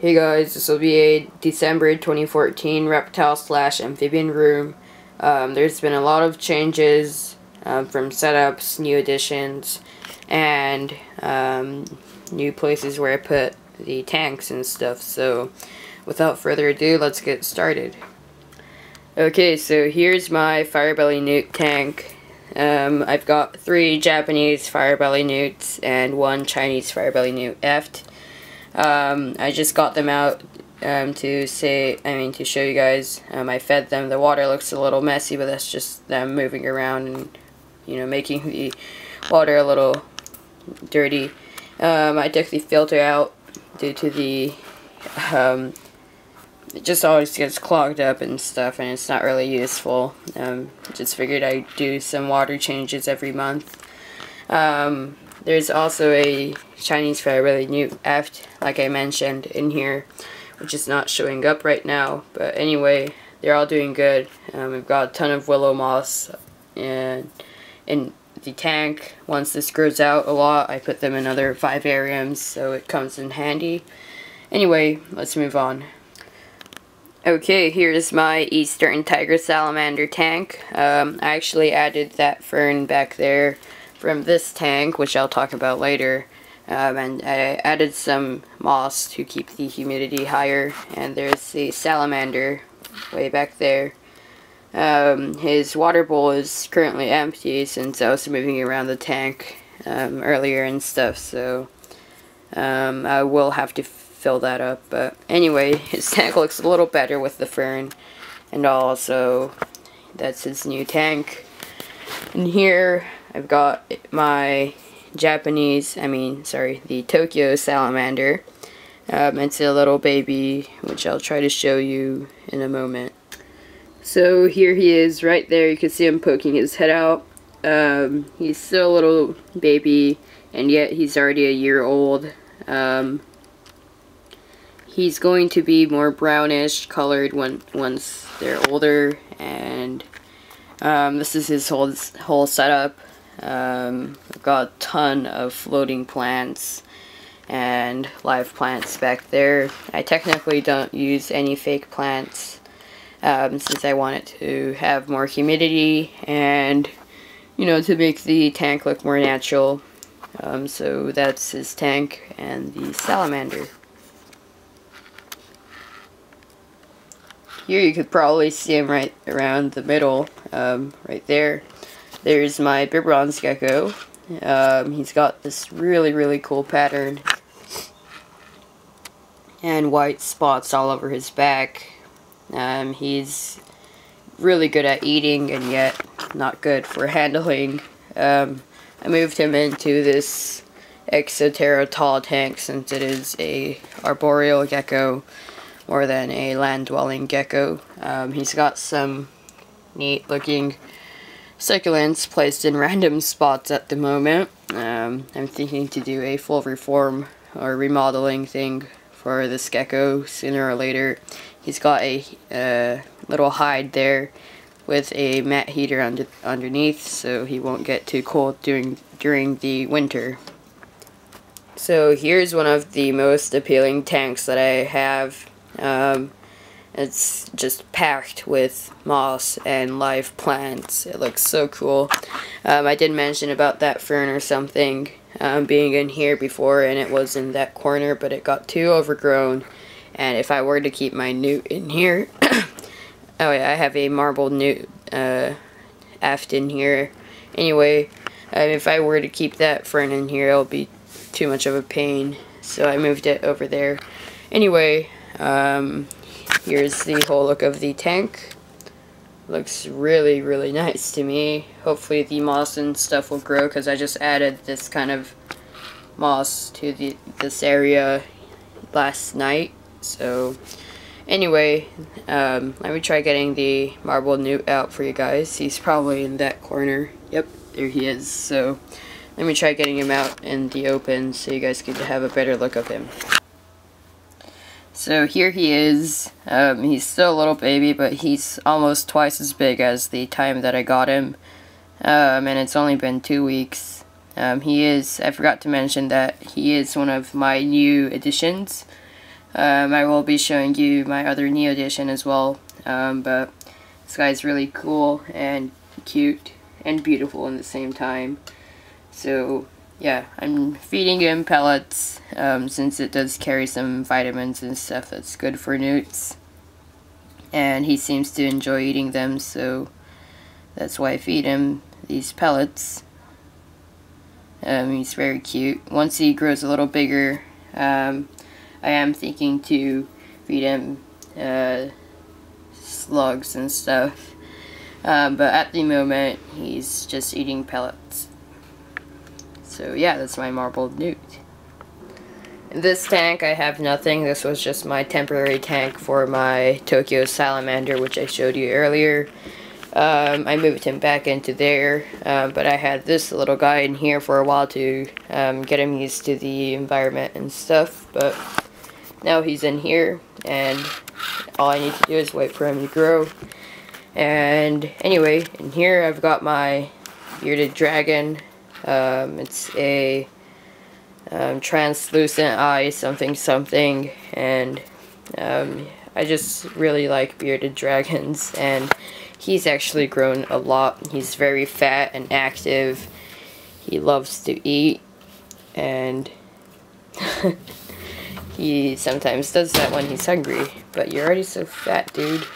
Hey guys, this will be a December 2014 reptile/amphibian room. There's been a lot of changes from setups, new additions, and new places where I put the tanks and stuff. So without further ado, let's get started. Okay, so here's my Firebelly Newt tank. I've got 3 Japanese Firebelly Newts and 1 Chinese Firebelly Newt eft. I just got them out to show you guys. I fed them. The water looks a little messy, but that's just them moving around and, you know, making the water a little dirty. I took the filter out due to the, it just always gets clogged up and stuff, and it's not really useful. Just figured I'd do some water changes every month. There's also a Chinese Firebelly Newt eft, like I mentioned, in here, which is not showing up right now. But anyway, they're all doing good. We've got a ton of willow moss in the tank. Once this grows out a lot, I put them in other vivariums, so it comes in handy. Anyway, let's move on. Okay, here's my Eastern tiger salamander tank. I actually added that fern back there from this tank, which I'll talk about later, and I added some moss to keep the humidity higher. And there's the salamander way back there. His water bowl is currently empty since I was moving around the tank earlier and stuff, so I will have to fill that up. But anyway, his tank looks a little better with the fern, and also that's his new tank. And here I've got my the Tokyo salamander. It's a little baby, which I'll try to show you in a moment. So here he is right there. You can see him poking his head out. He's still a little baby, and yet he's already a year old. He's going to be more brownish colored once they're older, and this is his whole setup. I've got a ton of floating plants and live plants back there. I technically don't use any fake plants since I want it to have more humidity and, you know, to make the tank look more natural. So that's his tank and the salamander. Here you could probably see him right around the middle, right there. There's my bronze gecko. He's got this really, really cool pattern and white spots all over his back. He's really good at eating and yet not good for handling. I moved him into this Exoterra tall tank since it is a arboreal gecko more than a land-dwelling gecko. He's got some neat-looking succulents placed in random spots at the moment. I'm thinking to do a full reform or remodeling thing for this gecko sooner or later. He's got a little hide there with a mat heater underneath, so he won't get too cold during the winter. So here's one of the most appealing tanks that I have. It's just packed with moss and live plants. It looks so cool. I did mention about that fern or something being in here before, and it was in that corner, but it got too overgrown. And if I were to keep my newt in here, oh yeah, I have a marble newt aft in here. Anyway, if I were to keep that fern in here, it'll be too much of a pain, so I moved it over there. Anyway. Here's the whole look of the tank. Looks really, really nice to me. Hopefully the moss and stuff will grow, because I just added this kind of moss to this area last night. So anyway, let me try getting the marble newt out for you guys. He's probably in that corner. Yep, there he is. So let me try getting him out in the open so you guys can have a better look of him. So here he is. He's still a little baby, but he's almost twice as big as the time that I got him, and it's only been 2 weeks. I forgot to mention that he is one of my new additions. I will be showing you my other Neodition as well, but this guy's really cool and cute and beautiful at the same time. So yeah, I'm feeding him pellets since it does carry some vitamins and stuff that's good for newts, and he seems to enjoy eating them, so that's why I feed him these pellets. He's very cute. Once he grows a little bigger, I am thinking to feed him slugs and stuff, but at the moment he's just eating pellets. So yeah, that's my marble newt. In this tank I have nothing. This was just my temporary tank for my Tokyo salamander, which I showed you earlier. I moved him back into there, but I had this little guy in here for a while to get him used to the environment and stuff, but now he's in here and all I need to do is wait for him to grow. And anyway, in here I've got my bearded dragon. It's a translucent eye something something, and I just really like bearded dragons, and he's actually grown a lot. He's very fat and active. He loves to eat, and he sometimes does that when he's hungry. But you're already so fat, dude.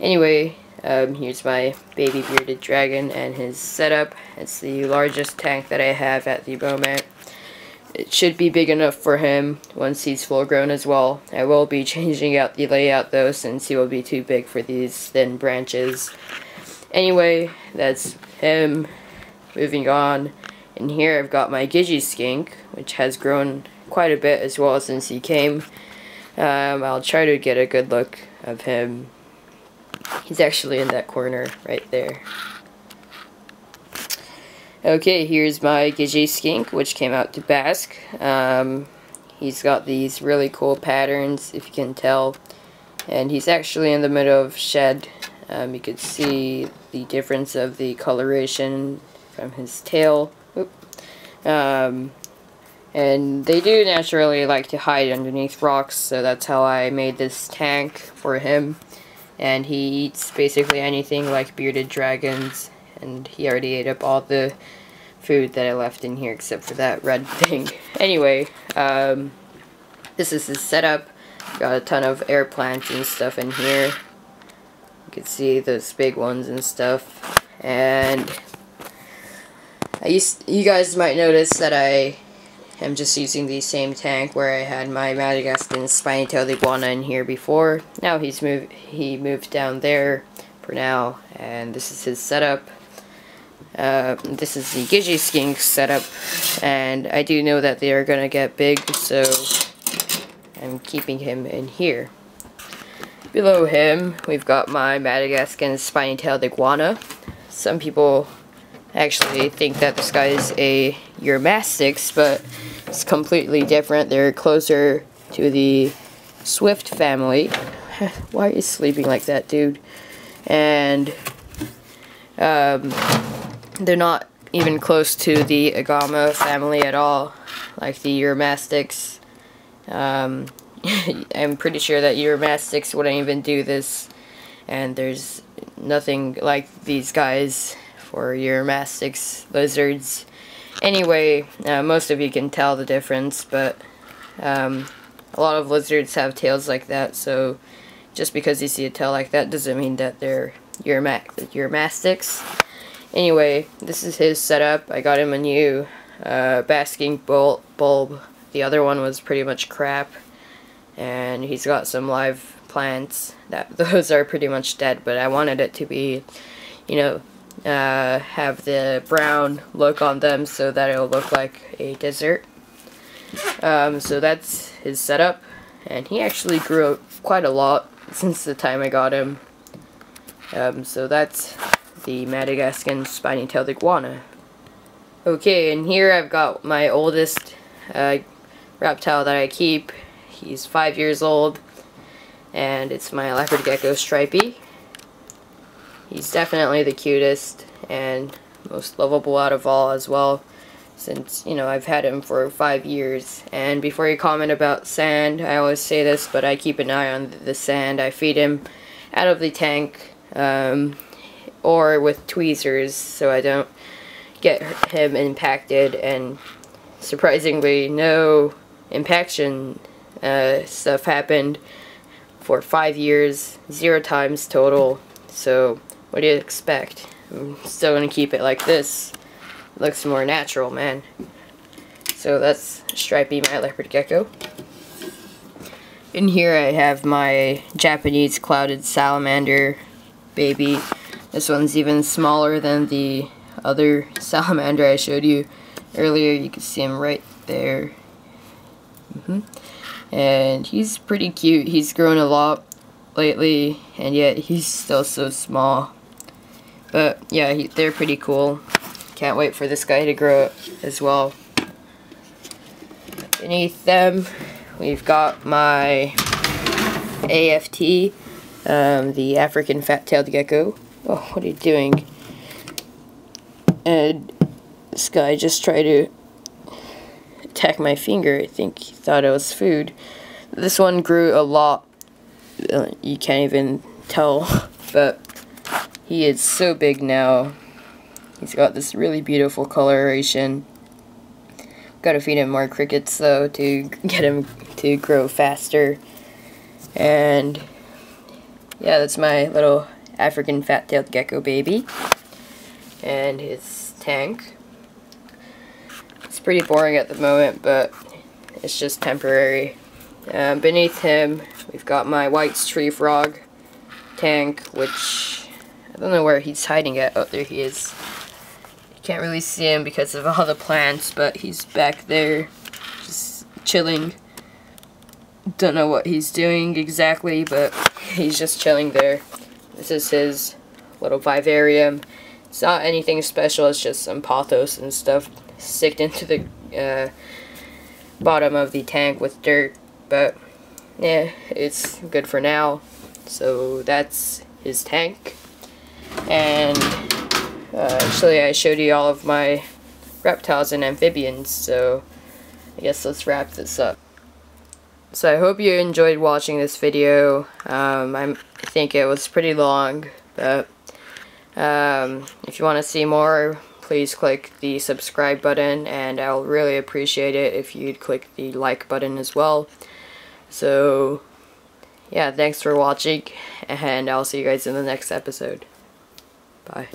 Anyway, here's my baby bearded dragon and his setup. It's the largest tank that I have at the moment. It should be big enough for him once he's full grown as well. I will be changing out the layout though, since he will be too big for these thin branches. Anyway, that's him. Moving on. In here I've got my Gigi Skink, which has grown quite a bit as well since he came. I'll try to get a good look of him. He's actually in that corner right there. Okay, here's my Gigi Skink, which came out to bask. He's got these really cool patterns, if you can tell, and he's actually in the middle of shed. You could see the difference of the coloration from his tail. And they do naturally like to hide underneath rocks, so that's how I made this tank for him. And he eats basically anything like bearded dragons, and he already ate up all the food that I left in here except for that red thing. Anyway, this is his setup. Got a ton of air plants and stuff in here. You can see those big ones and stuff. And you guys might notice that I am just using the same tank where I had my Madagascan Spiny-tailed Iguana in here before. Now he moved down there for now, and this is his setup. This is the Gigi Skink setup, and I do know that they are going to get big, so I'm keeping him in here. Below him, we've got my Madagascan Spiny-tailed Iguana. Some people actually think that this guy is a Uromastyx, but it's completely different. They're closer to the Swift family. Why are you sleeping like that, dude? And they're not even close to the Agama family at all, like the Uromastyx. I'm pretty sure that Uromastyx wouldn't even do this, and there's nothing like these guys for Uromastyx lizards. Anyway, most of you can tell the difference, but a lot of lizards have tails like that, so just because you see a tail like that doesn't mean that they're Uromastyx. Anyway, this is his setup. I got him a new basking bulb. The other one was pretty much crap, and he's got some live plants. Those are pretty much dead, but I wanted it to be, you know, have the brown look on them so that it'll look like a desert. So that's his setup, and he actually grew up quite a lot since the time I got him. So that's the Madagascan Spiny-tailed Iguana. Okay, and here I've got my oldest reptile that I keep. He's 5 years old, and it's my leopard gecko Stripey. He's definitely the cutest and most lovable out of all as well. since, you know, I've had him for 5 years. And before you comment about sand, I always say this, but I keep an eye on the sand. I feed him out of the tank or with tweezers so I don't get him impacted, and surprisingly no impaction stuff happened for 5 years, 0 times total. So what do you expect? I'm still gonna keep it like this. It looks more natural, man. So that's Stripey, my leopard gecko. In here I have my Japanese clouded salamander baby. This one's even smaller than the other salamander I showed you earlier. You can see him right there. And he's pretty cute. He's grown a lot lately, and yet he's still so small. But yeah, they're pretty cool. Can't wait for this guy to grow up as well. Beneath them, we've got my AFT, the African fat-tailed gecko. Oh, what are you doing? And this guy just tried to attack my finger. I think he thought it was food. This one grew a lot. You can't even tell, but he is so big now. He's got this really beautiful coloration. Gotta feed him more crickets though to get him to grow faster. And yeah, that's my little African fat-tailed gecko baby and his tank. It's pretty boring at the moment, but it's just temporary. Beneath him, we've got my white tree frog tank, which I don't know where he's hiding at. Oh, there he is. You can't really see him because of all the plants, but he's back there just chilling. Don't know what he's doing exactly, but he's just chilling there. This is his little vivarium. It's not anything special, it's just some pothos and stuff sticked into the bottom of the tank with dirt, but yeah, it's good for now. So that's his tank. And actually I showed you all of my reptiles and amphibians, so I guess let's wrap this up. So I hope you enjoyed watching this video. I think it was pretty long, but if you want to see more, please click the subscribe button, and I'll really appreciate it if you'd click the like button as well. So yeah, thanks for watching, and I'll see you guys in the next episode. Bye.